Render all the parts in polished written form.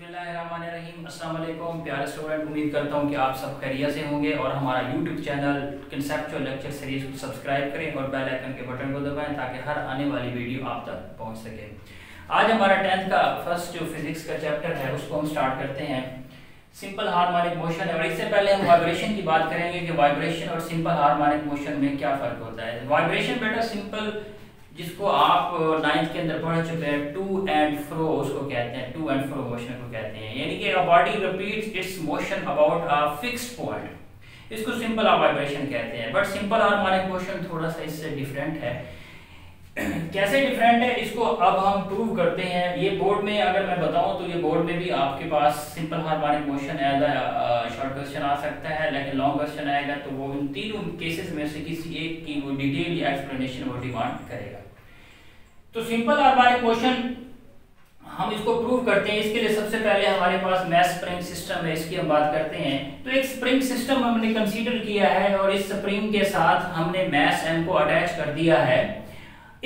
बिस्मिल्लाहिर्रहमानिर्रहीम। अस्सलाम वालेकुम प्यारे स्टूडेंट, उम्मीद करता हूँ कि आप सब खैरियत से होंगे और हमारा YouTube channel conceptual lecture series को सब्सक्राइब करें और बेल आइकन के बटन को दबाएं ताकि हर आने वाली वीडियो आप तक पहुँच सके। आज हमारा 10th का फर्स्ट जो फिजिक्स का चैप्टर है उसको हम स्टार्ट करते हैं, सिंपल हार्मोनिक मोशन। और इससे पहले हम वाइब्रेशन की बात करेंगे कि वाइब्रेशन और सिंपल हार्मोनिक मोशन में क्या फ़र्क होता है। वाइब्रेशन बेटा सिंपल, जिसको आप 9th के अंदर पढ़ चुके हैं, टू एंड फ्रो उसको कहते हैं, टू एंड फ्रो मोशन को कहते हैं, यानी कि body repeats its motion about a fixed point. इसको सिंपल वाइब्रेशन कहते हैं। बट सिंपल हार्मोनिक मोशन थोड़ा सा इससे डिफरेंट है। कैसे डिफरेंट है इसको अब हम प्रूव करते हैं। ये बोर्ड में अगर मैं बताऊं तो ये बोर्ड में भी आपके पास simple harmonic motion as a short question आ सकता है, लेकिन लॉन्ग क्वेश्चन आएगा तो वो इन तीनों केसेस में से किसी एक की वो डिटेल या एक्सप्लेनेशन वो डिमांड करेगा। तो सिंपल हार्मोनिक मोशन हम इसको प्रूव करते हैं। इसके लिए सबसे पहले हमारे पास मैस स्प्रिंग सिस्टम है, इसकी हम बात करते हैं। तो एक स्प्रिंग सिस्टम हमने कंसीडर किया है और इस स्प्रिंग के साथ हमने मैस एम को अटैच कर दिया है।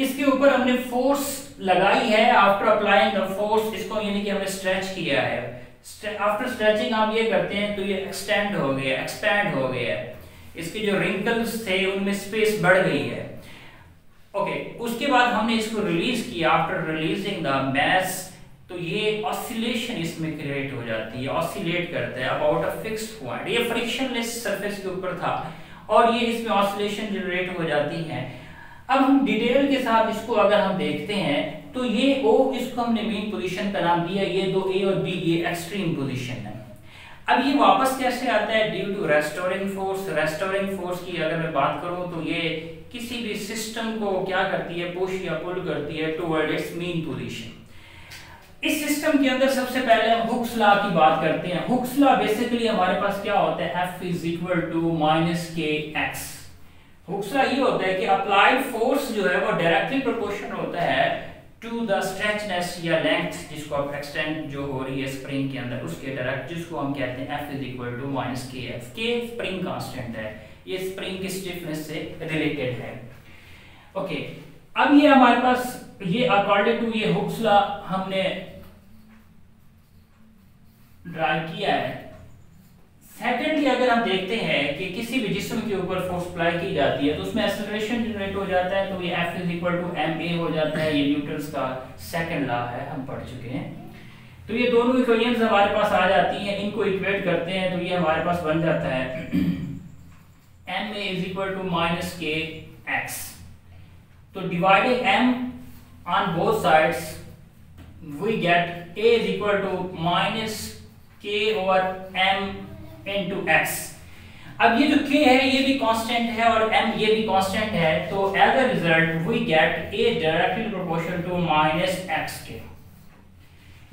इसके ऊपर हमने फोर्स लगाई है, आफ्टर अप्लाइंग द फोर्स इसको यानी कि हमने स्ट्रेच किया है। आफ्टर स्ट्रेचिंग आप ये करते हैं तो ये एक्सटेंड हो गया, एक्सपैंड हो गया, इसके जो रिंकल्स थे उनमें स्पेस बढ़ गई है। ओके, उसके बाद हमने इसको रिलीज किया। आफ्टर रिलीजिंग द मैस तो ये ऑसिलेशन इसमें क्रिएट हो जाती है, ऑसिलेट करता है अबाउट अ फिक्स्ड पॉइंट। ये फ्रिक्शनलेस सरफेस के ऊपर था और ये इसमें ऑसिलेशन जनरेट हो जाती है। अब हम डिटेल के साथ इसको अगर हम देखते हैं तो ये ओ, इसको हमने मेन पोजीशन का नाम दिया। ये दो ए और बी ये एक्सट्रीम पोजीशन है। अब ये वापस कैसे आता है? Due to restoring force. Restoring force की अगर मैं बात करूं तो ये किसी भी सिस्टम को क्या करती है, पुश या पुल करती है टुवर्ड इट्स मेन पोजीशन। इस सिस्टम के अंदर सबसे पहले हम हुक्स लॉ की बात करते हैं। हुक्स लॉ बेसिकली हमारे पास क्या होता है, F is equal to minus kx। Hooke's law ये होता है कि अप्लाइड फोर्स जो है वो डायरेक्टली प्रोपोर्शनल होता है टू द स्ट्रेचनेस या लेंथ, जिसको आप एक्सटेंड जो हो रही है स्प्रिंग के अंदर उसके डायरेक्ट, जिसको हम कहते हैं F is equal to minus kf। k spring constant है, ये स्प्रिंग की स्टिफनेस से रिलेटेड है। ओके, अब ये हमारे पास ये अकॉर्डिंग टू ये हुक्स लॉ हमने ड्रा किया है। सेकेंडली अगर हम देखते हैं कि किसी भी जिस्म के ऊपर फोर्स अप्लाई की जाती है तो उसमें एक्सेलरेशन जनरेट हो जाता है, तो ये F is equal to ma हो जाता है। ये न्यूटन का सेकेंड लॉ है, हम पढ़ चुके हैं। तो ये दोनों इक्वेशंस हमारे पास आ जाती हैं, इनको इक्वेट करते हैं तो ये हमारे पास बन जाता है ma is equal to minus kx। तो dividing m on both sides, we get a is equal to minus k over m into x। अब ये जो k है ये भी कांस्टेंट है और m ये भी कांस्टेंट है, तो as a result we get a directly proportional to minus xk।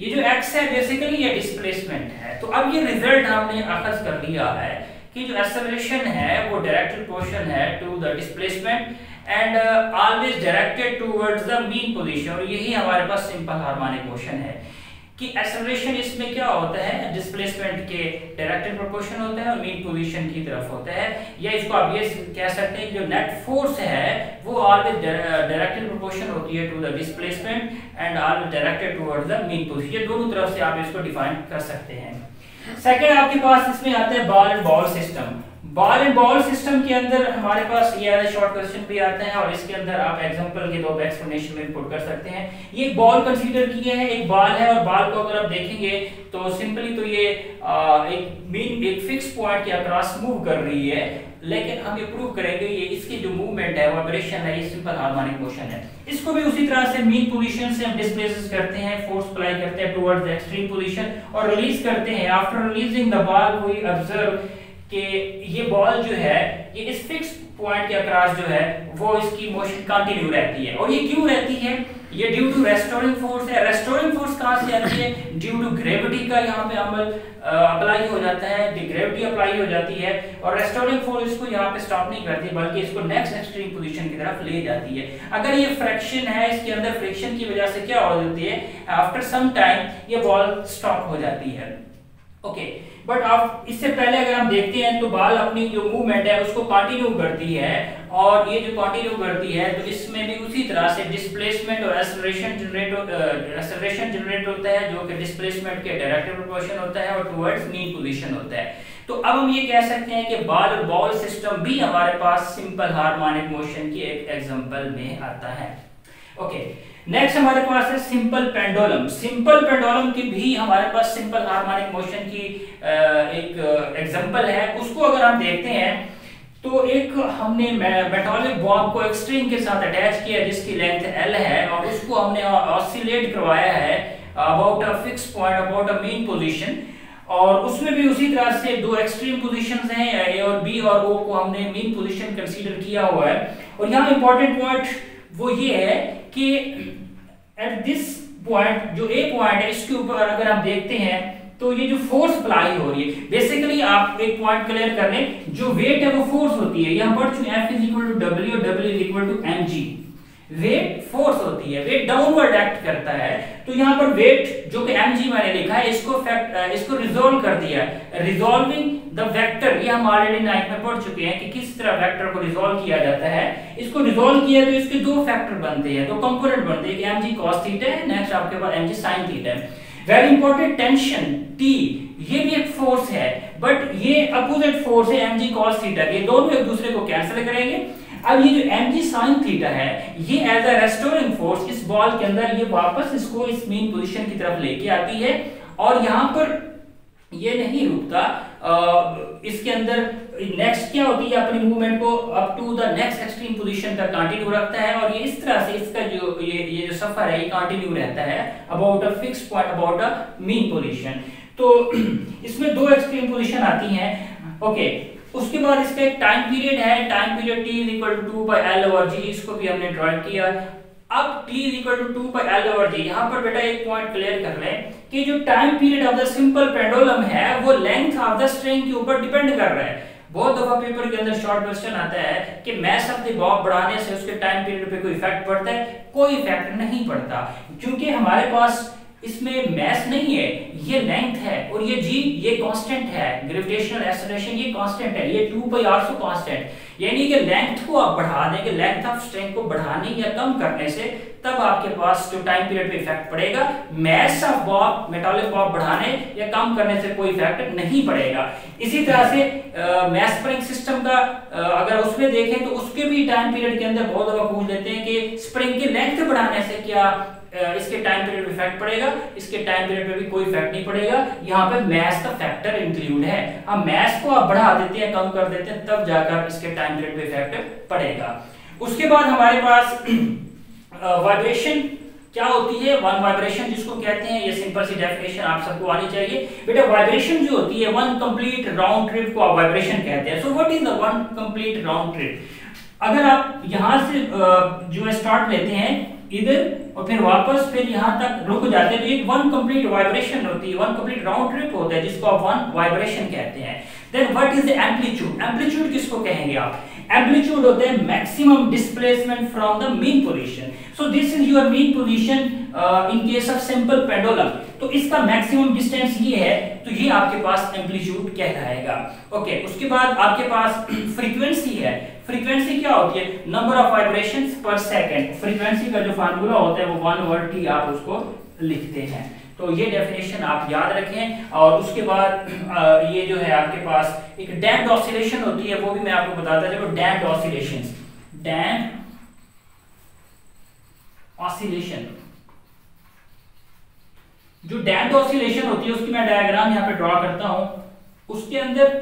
ये जो x है बेसिकली ये डिस्प्लेसमेंट है। तो अब ये रिजल्ट हमने अखज कर लिया है कि जो एक्सेलरेशन है वो डायरेक्टेड पोर्शन है to the displacement and always directed towards the mean position. और यही हमारे पास सिंपल हार्मोनिक मोशन है कि एक्सेलरेशन इसमें क्या होता है, डिस्प्लेसमेंट के डायरेक्टेड प्रोपोर्शन होता है और मीन पोजीशन की तरफ होता है। या इसको आप ये कह सकते हैं कि जो नेट फोर्स है वो ऑलवेज डायरेक्टेड प्रोपोर्शन होती है to the displacement and always directed towards the mean position. दोनों तरफ से आप इसको डिफाइन कर सकते हैं। सेकेंड आपके पास इसमें आता है ball and ball system. Ball and ball system के अंदर हमारे पास ये आधा शॉर्ट क्वेश्चन भी आता है और इसके अंदर आप एग्जांपल के दो एक्सप्लेनेशन में पुट कर सकते हैं। ये बॉल कंसीडर किए हैं, एक बॉल है और बॉल को अगर आप देखेंगे तो सिंपली तो ये एक मीन एक फिक्स पॉइंट के अक्रॉस मूव कर रही है, लेकिन हम ये प्रूव करेंगे ये इसकी जो मूवमेंट है वाइब्रेशन है ये सिंपल हार्मोनिक मोशन है। इसको भी उसी तरह से मीन पोजीशन से हम डिस्प्लेस करते हैं, फोर्स अप्लाई करते हैं टुवर्ड्स एक्सट्रीम पोजीशन और रिलीज करते हैं। After releasing the ball we observe कि ये बॉल जो है ये इस फिक्स पॉइंट के अक्रॉस जो है वो इसकी मोशन कंटिन्यू रहती है। और ये क्यों रहती है, ये ड्यू टू रेस्टोरिंग फोर्स है। रेस्टोरिंग फोर्स कहां से आती है, ड्यू टू ग्रेविटी का यहां पे अमल अप्लाई हो जाता है, ग्रेविटी अप्लाई हो जाती है और रेस्टोरिंग फोर्स इसको यहां पे स्टॉप नहीं करती बल्कि इसको नेक्स्ट एक्सट्रीम पोजीशन की तरफ ले जाती है। अगर ये फ्रिक्शन है, इसके अंदर फ्रिक्शन की वजह से क्या हो जाती है, आफ्टर सम टाइम ये बॉल स्टॉप हो जाती है। ओके, बट आप इससे पहले अगर हम देखते हैं तो बाल अपनी जो मूवमेंट है उसको कंटिन्यू करती है, और ये जो कंटिन्यू करती है तो इसमें भी उसी तरह से डिस्प्लेसमेंट और एक्सेलरेशन जनरेट होता है, जो कि डिस्प्लेसमेंट के डायरेक्ट प्रोपोर्शन होता है और टुवर्ड्स नी पोजीशन होता है। तो अब हम ये कह सकते हैं कि बाल और बॉल सिस्टम भी हमारे पास सिंपल हार्मोनिक मोशन की एक एग्जांपल में आता है। ओके, नेक्स्ट हमारे पास है सिंपल पेंडुलम। सिंपल पेंडुलम की भी हमारे पास सिंपल हार्मोनिक मोशन की एक एग्जांपल है। उसको अगर हम देखते हैं तो एक हमने मेटॉलिक बॉब को एक स्ट्रिंग के साथ अटैच किया जिसकी लेंथ L है, और उसको हमने ऑसिलेट करवाया है about a fix point, about a mean position, और उसमें भी उसी तरह से दो एक्सट्रीम पोजीशंस हैं, ए और बी, और वो को हमने मेन पोजीशन कंसीडर किया हुआ है। और यहाँ इंपॉर्टेंट पॉइंट वो ये है कि एट दिस पॉइंट जो ए पॉइंट है इसके ऊपर अगर आप देखते हैं तो ये जो फोर्स अप्लाई हो रही है, बेसिकली आप एक पॉइंट क्लियर कर लें, जो वेट है वो फोर्स होती है। यहाँ पर F is equal to W और W is equal to mg, weight force होती है, वेट डाउनवर्ड एक्ट करता है। तो यहाँ पर वेट जो कि mg मैंने लिखा है इसको रिजॉल्व कर दिया, रिजॉल्विंग द वेक्टर। ये हम ऑलरेडी 9th में पढ़ चुके हैं कि किस तरह वेक्टर को रिजॉल्व किया जाता है। इसको रिजॉल्व किया तो इसके दो फैक्टर बनते हैं, दो कंपोनेंट बनते हैं, कि mg cos थीटा है, नेक्स्ट आपके पास mg sin थीटा है। वेरी इंपॉर्टेंट, टेंशन T ये भी एक फोर्स है, बट ये अपोजिट फोर्स है mg cos थीटा, ये दोनों एक दूसरे को कैंसिल करेंगे। अब ये जो mg sin थीटा है ये एज अ रेस्टोरिंग फोर्स इस बॉल के अंदर ये वापस इसको इस मेन पोजीशन की तरफ लेके आती है, और यहाँ पर ये नहीं रुकता। इसके अंदर नेक्स्ट क्या होती है, अपनी मूवमेंट को up to the next extreme position तक कंटिन्यू रखता है, और ये इस तरह से इसका जो ये जो सफर है ये कंटिन्यू रहता है about a fix point, about a mean position. तो इसमें दो एक्सट्रीम पोजीशन आती हैं। ओके, उसके बाद इसका एक टाइम पीरियड है, time period t is equal to 2 by L over G, इसको भी हमने ड्रॉ किया। अब t is equal to 2 by L over G, यहाँ पर बेटा एक पॉइंट क्लियर कर लें कि जो time period of the simple pendulum है वो लेंथ ऑफ द स्ट्रिंग के ऊपर डिपेंड कर रहा है। बहुत दफा पेपर के अंदर शॉर्ट क्वेश्चन आता है कि मैस ऑफ द बॉब बढ़ाने से उसके टाइम पीरियड पे कोई इफेक्ट पड़ता है, कोई इफेक्ट नहीं पड़ता, क्योंकि हमारे पास इसमें मैस नहीं है, ये लेंथ है, और ये g ये कांस्टेंट है, ग्रेविटेशनल एक्सेलरेशन ये कांस्टेंट है, ये 2/r सो कांस्टेंट, यानी कि लेंथ को आप बढ़ा देंगे, लेंथ ऑफ स्ट्रिंग को बढ़ाने या कम करने से तब आपके पास जो टाइम पीरियड पे इफेक्ट पड़ेगा, mass of bob metallic bob बढ़ाने या कम करने से कोई इफेक्ट नहीं पड़ेगा। इसी तरह से मैस स्प्रिंग सिस्टम का अगर उसमें देखें तो उसके भी टाइम पीरियड के अंदर बहुत दफा पूछ लेते हैं कि स्प्रिंग की लेंथ बढ़ाने से क्या इसके टाइम पीरियड पे इफेक्ट पड़ेगा, इसके टाइम पीरियड पे भी कोई इफेक्ट नहीं पड़ेगा। यहाँ पे मैस का फैक्टर इंक्लूड है, हम मैस को आप बढ़ा देते हैं कम कर देते हैं तब जाकर इसके टाइम पीरियड पे इफेक्ट पड़ेगा। उसके बाद हमारे पास वाइब्रेशन क्या होती है, वन वाइब्रेशन जिसको कहते हैं, ये सिंपल सी डेफिनेशन आप सबको आनी चाहिए। बेटा वाइब्रेशन जो होती है वन कंप्लीट राउंड ट्रिप को वाइब्रेशन कहते हैं। So what is the one complete round trip? अगर आप यहाँ से जो है स्टार्ट लेते हैं इधर और फिर वापस फिर यहाँ तक रुक जाते हैं तो ये वन कंप्लीट वाइब्रेशन होती है, वन कंप्लीट राउंड ट्रिप होता है जिसको आप वन वाइब्रेशन कहते हैं। Then what is the amplitude? Amplitude किसको कहेंगे आप? एम्पलीट्यूड होता है maximum displacement from the mean position. So this is your mean position in case of simple pendulum, तो इसका मैक्सिमम डिस्टेंस ये है, तो ये आपके पास एम्पलीट्यूड कहलाएगा। ओके, उसके बाद आपके पास फ्रीक्वेंसी है। फ्रीक्वेंसी क्या होती है? Number of vibrations per second. Frequency का जो फार्मूला होता है वो 1/t आप उसको लिखते हैं। तो ये डेफिनेशन आप याद रखें। और उसके बाद ये जो है आपके पास एक डैम्प्ड ऑसिलेशन होती है, वो भी मैं आपको बताता चलूं। डैम्प्ड ऑसिलेशंस, डैम्प्ड ऑसिलेशन जो डैम्प्ड ऑसिलेशन होती है उसकी मैं डायग्राम यहाँ पे ड्रॉ करता हूं। उसके अंदर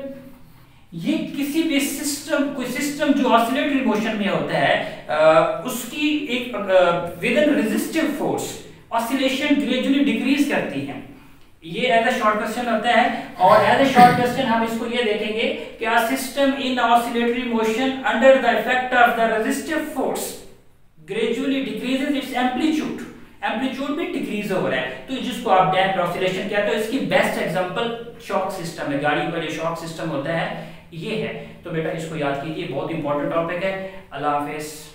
ये किसी भी सिस्टम, कोई सिस्टम जो ऑसिलेटरी मोशन में होता है उसकी एक within resistive force oscillation gradually decrease करती है। ये एज अ शॉर्ट क्वेश्चन होता है, और एज अ शॉर्ट क्वेश्चन हम इसको ये देखेंगे कि a system in oscillatory motion under the effect of the resistive force gradually decreases its amplitude. Amplitude भी डिक्रीज हो रहा है, तो जिसको आप डैम्प्ड ऑसिलेशन कहते हो। इसकी बेस्ट एग्जांपल शॉक सिस्टम है, गाड़ी का जो शॉक सिस्टम होता है ये है। तो बेटा इसको याद कीजिए, बहुत इंपॉर्टेंट टॉपिक है। अल्लाह हाफिज़।